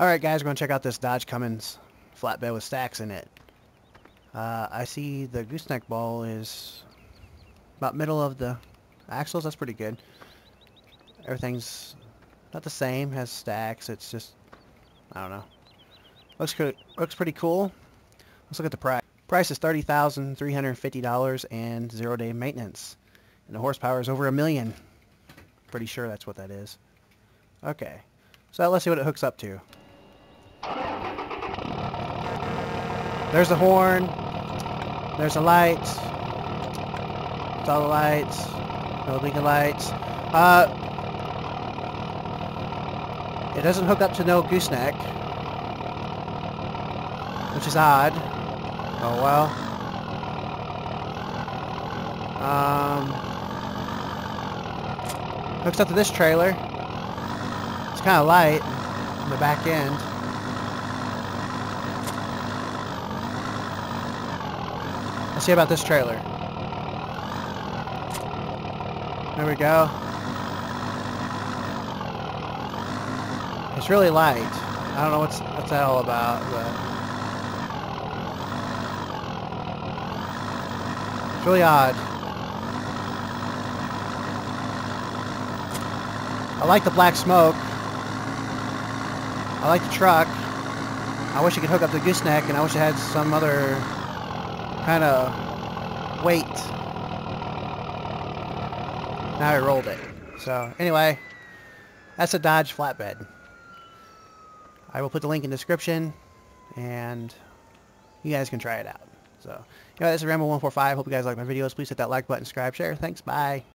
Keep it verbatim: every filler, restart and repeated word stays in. Alright guys, we're going to check out this Dodge Cummins flatbed with stacks in it. Uh, I see the gooseneck ball is about middle of the axles. That's pretty good. Everything's not the same, has stacks. It's just, I don't know. Looks good. Looks pretty cool. Let's look at the price. Price is thirty thousand three hundred fifty dollars and zero-day maintenance. And the horsepower is over a million. Pretty sure that's what that is. Okay. So let's see what it hooks up to. There's the horn. There's the lights. It's all the lights. No blinking lights. Uh, it doesn't hook up to no gooseneck, which is odd. Oh well. Um, hooks up to this trailer. It's kind of light in the back end. Let's see about this trailer. There we go. It's really light. I don't know what's what's that all about, but it's really odd. I like the black smoke. I like the truck. I wish it could hook up the gooseneck, and I wish it had some other kind of weight. Now I rolled it. So anyway, that's a Dodge flatbed. I will put the link in the description, and you guys can try it out. So anyway, this is Rambow one forty-five. Hope you guys like my videos. Please hit that like button, subscribe, share. Thanks. Bye.